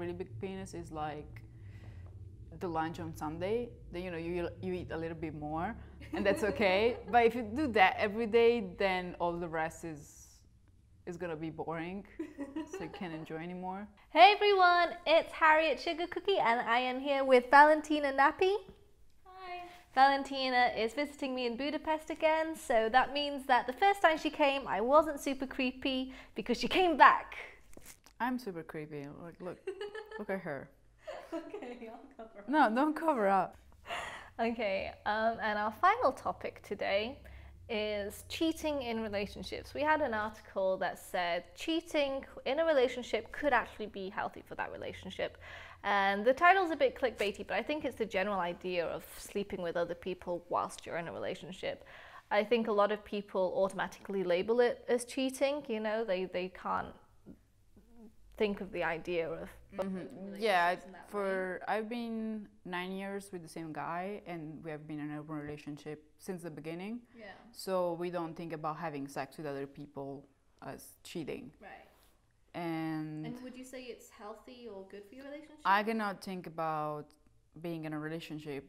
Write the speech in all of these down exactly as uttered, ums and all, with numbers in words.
really big penis is like the lunch on Sunday. Then you know you you eat a little bit more, and that's okay. But if you do that every day, then all the rest is is gonna be boring, so you can't enjoy anymore. Hey everyone, it's Harriet Sugar Cookie, and I am here with Valentina Nappi. Valentina is visiting me in Budapest again, so that means that the first time she came, I wasn't super creepy because she came back. I'm super creepy. Like, look, look at her. Okay, I'll cover up. No, don't cover up. Okay, um, and our final topic today is cheating in relationships. We had an article that said cheating in a relationship could actually be healthy for that relationship. And the title's a bit clickbaity, but I think it's the general idea of sleeping with other people whilst you're in a relationship. I think a lot of people automatically label it as cheating, you know, they, they can't think of the idea of... Mm-hmm. Yeah, for I've been nine years with the same guy, and we have been in an open relationship since the beginning. Yeah. So we don't think about having sex with other people as cheating. Right. And, and would you say it's healthy or good for your relationship? I cannot think about being in a relationship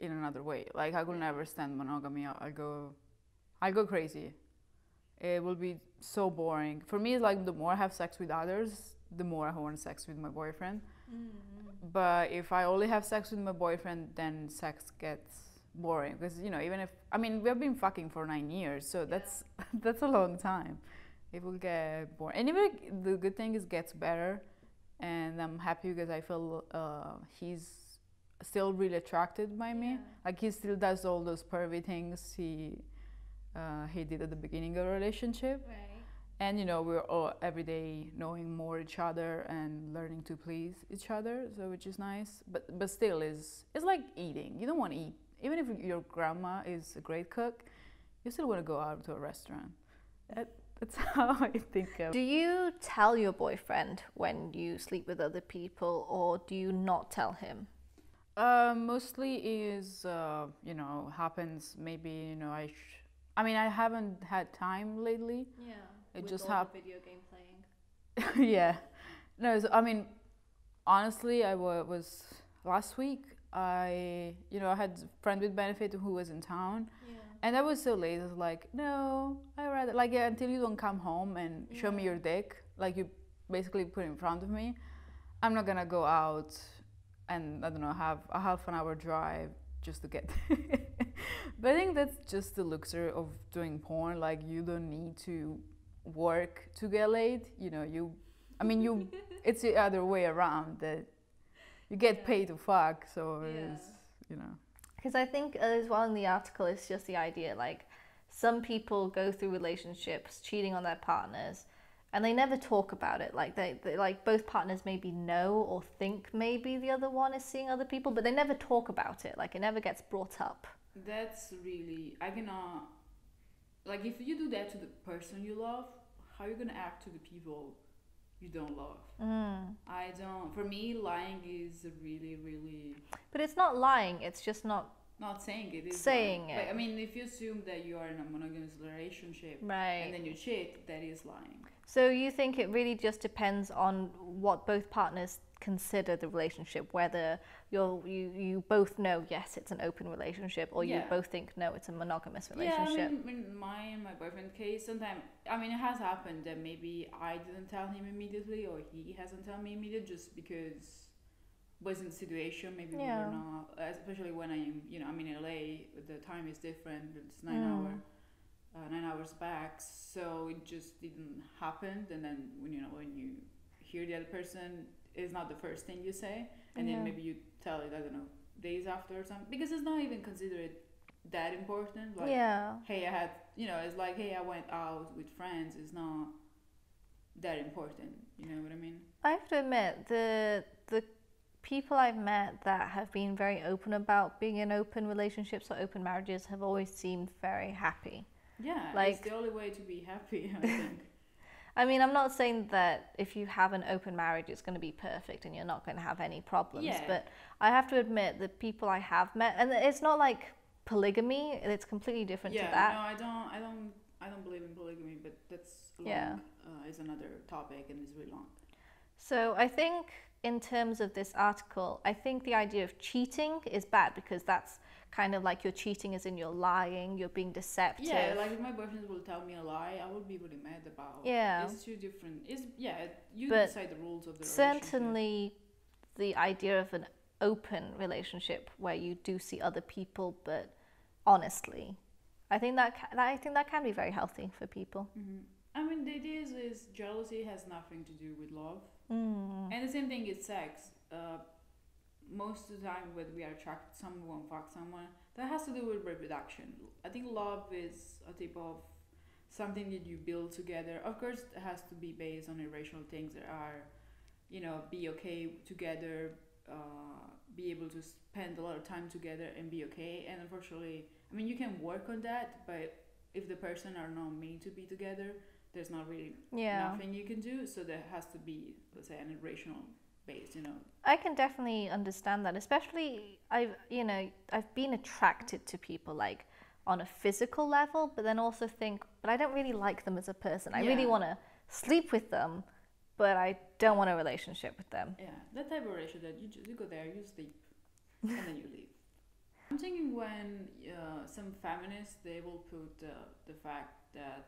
in another way. Like, I could never stand monogamy. I'll go, I'll go crazy. It will be so boring. For me, it's like the more I have sex with others, the more I want sex with my boyfriend. Mm-hmm. But if I only have sex with my boyfriend, then sex gets boring. Because, you know, even if... I mean, we have been fucking for nine years, so yeah. that's that's a long time. It will get boring. And even the good thing is it gets better, and I'm happy because I feel uh, he's still really attracted by me. Yeah. Like, he still does all those pervy things he uh, he did at the beginning of the relationship. Right. And you know, we're all every day knowing more each other and learning to please each other, so which is nice. But but still, is it's like eating. You don't want to eat, even if your grandma is a great cook, you still want to go out to a restaurant. That, That's how I think of. Do you tell your boyfriend when you sleep with other people, or do you not tell him? Uh, mostly is, uh, you know, happens maybe, you know, I sh I mean, I haven't had time lately. Yeah, it with just all the video game playing. Yeah. No, so, I mean, honestly, I was, last week, I, you know, I had a friend with benefit who was in town. Yeah. And I was so lazy, I was like, no, I rather, like, yeah, until you don't come home and yeah. show me your dick, like you basically put it in front of me, I'm not gonna go out and, I don't know, have a half an hour drive just to get But I think that's just the luxury of doing porn, like, you don't need to work to get laid, you know, you, I mean, you, it's the other way around, that you get yeah. paid to fuck, so yeah. it's, you know. Because I think as well in the article, it's just the idea, like, some people go through relationships cheating on their partners, and they never talk about it. Like they, they like both partners maybe know or think maybe the other one is seeing other people, but they never talk about it. Like, it never gets brought up. That's really, I cannot. Like, if you do that to the person you love, how are you gonna act to the people you don't love? Mm. I don't. For me, lying is really, really. But it's not lying. It's just not. Not saying it. Is saying lying. It. Like, I mean, if you assume that you are in a monogamous relationship, right, and then you cheat, that is lying. So you think it really just depends on what both partners consider the relationship, whether you're you you both know yes it's an open relationship, or yeah. you both think no it's a monogamous relationship. Yeah, I mean, in my and my boyfriend case, sometimes I mean it has happened that maybe I didn't tell him immediately, or he hasn't told me immediately, just because. Was in the situation, maybe yeah. we were not, especially when I'm, you know, I'm in L A, the time is different, it's nine mm. hour, uh, nine hours back, so it just didn't happen, and then, when you know, when you hear the other person, it's not the first thing you say, and yeah. then maybe you tell it, I don't know, days after or something, because it's not even considered that important, like, yeah. hey, I had, you know, it's like, hey, I went out with friends, it's not that important, you know what I mean? I have to admit, the the people I've met that have been very open about being in open relationships or open marriages have always seemed very happy. Yeah, like, it's the only way to be happy, I think. I mean, I'm not saying that if you have an open marriage, it's going to be perfect and you're not going to have any problems. Yeah. But I have to admit, the people I have met, and it's not like polygamy, it's completely different yeah, to that. Yeah, no, I don't, I, don't, I don't believe in polygamy, but that's long, yeah. uh, is another topic and it's really long. So I think in terms of this article, I think the idea of cheating is bad, because that's kind of like you're cheating as in you're lying, you're being deceptive. Yeah, like if my boyfriend will tell me a lie, I would be really mad about it. Yeah. It's too different. It's, yeah, you but decide the rules of the relationship. Certainly the idea of an open relationship where you do see other people, but honestly, I think that, that I think that can be very healthy for people. Mm-hmm. I mean, the idea is, is jealousy has nothing to do with love. Mm. And the same thing is sex. Uh, most of the time when we are attracted to someone, fuck someone, that has to do with reproduction. I think love is a type of something that you build together. Of course, it has to be based on irrational things that are, you know, be okay together, uh, be able to spend a lot of time together and be okay. And unfortunately, I mean, you can work on that, but if the person are not made to be together, there's not really yeah. nothing you can do, so there has to be, let's say, an irrational base, you know. I can definitely understand that, especially I've, you know, I've been attracted to people like on a physical level, but then also think, but I don't really like them as a person. I yeah. really want to sleep with them, but I don't want a relationship with them. Yeah, that type of relationship that you just, you go there, you sleep, and then you leave. I'm thinking when uh, some feminists, they will put uh, the fact that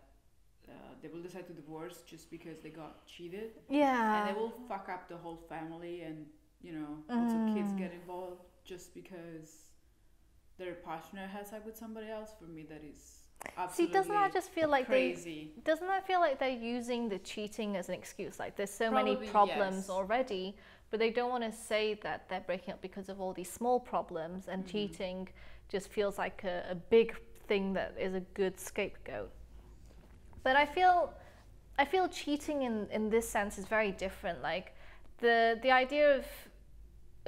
Uh, they will decide to divorce just because they got cheated. Yeah. And they will fuck up the whole family, and, you know, also mm. kids get involved just because their partner has sex with somebody else. For me, that is absolutely crazy. See, doesn't that just feel like crazy. They, doesn't that feel like they're using the cheating as an excuse? Like, there's so Probably, many problems yes. already, but they don't want to say that they're breaking up because of all these small problems, and mm. cheating just feels like a, a big thing that is a good scapegoat. But I feel, I feel cheating in, in this sense is very different. Like the the idea of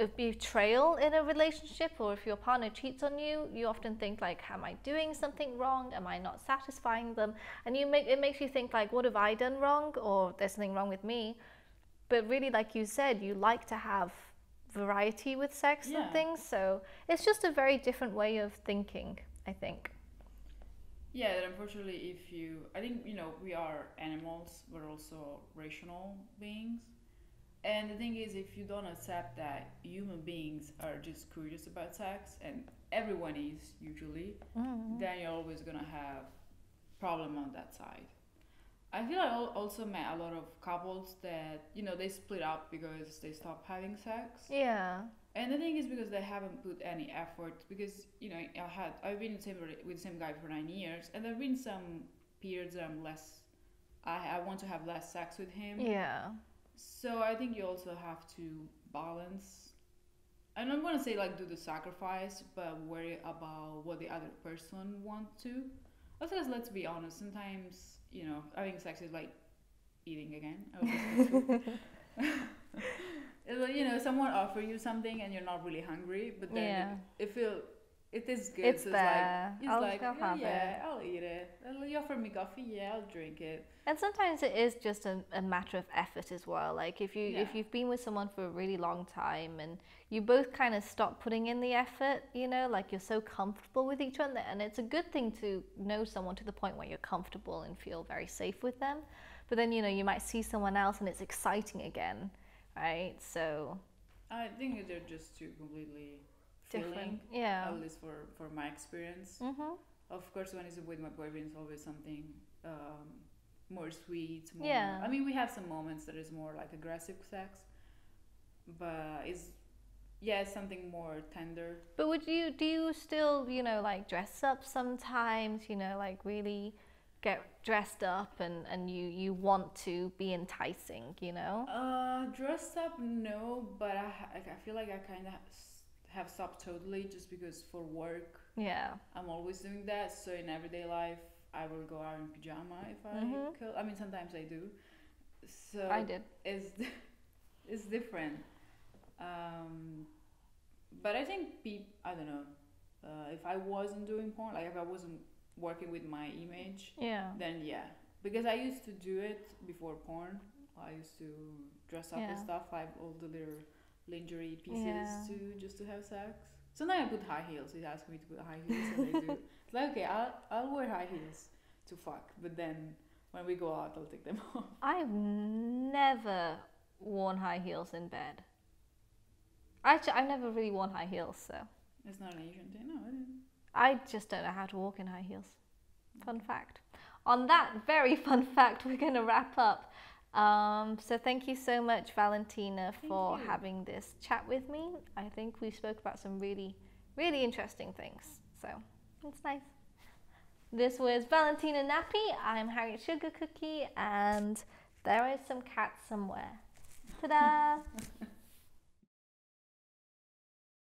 of betrayal in a relationship, or if your partner cheats on you, you often think like, am I doing something wrong? Am I not satisfying them? And you make it makes you think like, what have I done wrong? Or there's something wrong with me. But really, like you said, you like to have variety with sex yeah. and things. So it's just a very different way of thinking, I think. Yeah, that unfortunately, if you, I think, you know, we are animals, we're also rational beings. And the thing is, if you don't accept that human beings are just curious about sex, and everyone is usually, mm-hmm. then you're always going to have problem on that side. I feel I also met a lot of couples that, you know, they split up because they stopped having sex. Yeah. And the thing is because they haven't put any effort, because, you know, I had, I've been same, with the same guy for nine years, and there have been some periods that I'm less, I, I want to have less sex with him. Yeah. So I think you also have to balance. I don't want to say like do the sacrifice, but worry about what the other person wants to. Also, let's be honest, sometimes, you know, having sex is like eating again. You know, someone offers you something and you're not really hungry, but then yeah. it, it feels it is good. It's so there. It's like, it's I'll like, go have yeah, it. I'll eat it. You offer me coffee, yeah, I'll drink it. And sometimes it is just a, a matter of effort as well. Like if you yeah. if you've been with someone for a really long time and you both kind of stop putting in the effort, you know, like you're so comfortable with each other, and it's a good thing to know someone to the point where you're comfortable and feel very safe with them. But then, you know, you might see someone else and it's exciting again. Right, so I think they're just two completely different feeling, yeah, at least for for my experience. Mm-hmm. Of course, when it's with my boyfriend, it's always something um more sweet, more, yeah, I mean, we have some moments that is more like aggressive sex, but it's yeah, it's something more tender. But would you do you still, you know, like dress up sometimes, you know, like really get dressed up, and and you you want to be enticing, you know? Uh dressed up, no, but i i feel like I kind of have stopped totally, just because for work, yeah, I'm always doing that. So in everyday life, I will go out in pajama if I mm-hmm. could. I mean, sometimes I do, so I did. It's it's different, um but I think people, I don't know, uh if I wasn't doing porn, like if I wasn't working with my image, yeah, then yeah, because I used to do it before porn. I used to dress up yeah. and stuff. I have all the little lingerie pieces yeah. to just to have sex. Sometimes I put high heels. It asks me to put high heels, and I do. It's like, okay, I'll I'll wear high heels to fuck, but then when we go out, I'll take them off. I've never worn high heels in bed. Actually, I've never really worn high heels, so. It's not an Asian thing, no. I just don't know how to walk in high heels. Fun fact. On that very fun fact, we're going to wrap up. Um, so thank you so much, Valentina, thank for you. having this chat with me. I think we spoke about some really, really interesting things. So it's nice. This was Valentina Nappi. I'm Harriet Sugar Cookie, and there is some cat somewhere. Ta-da!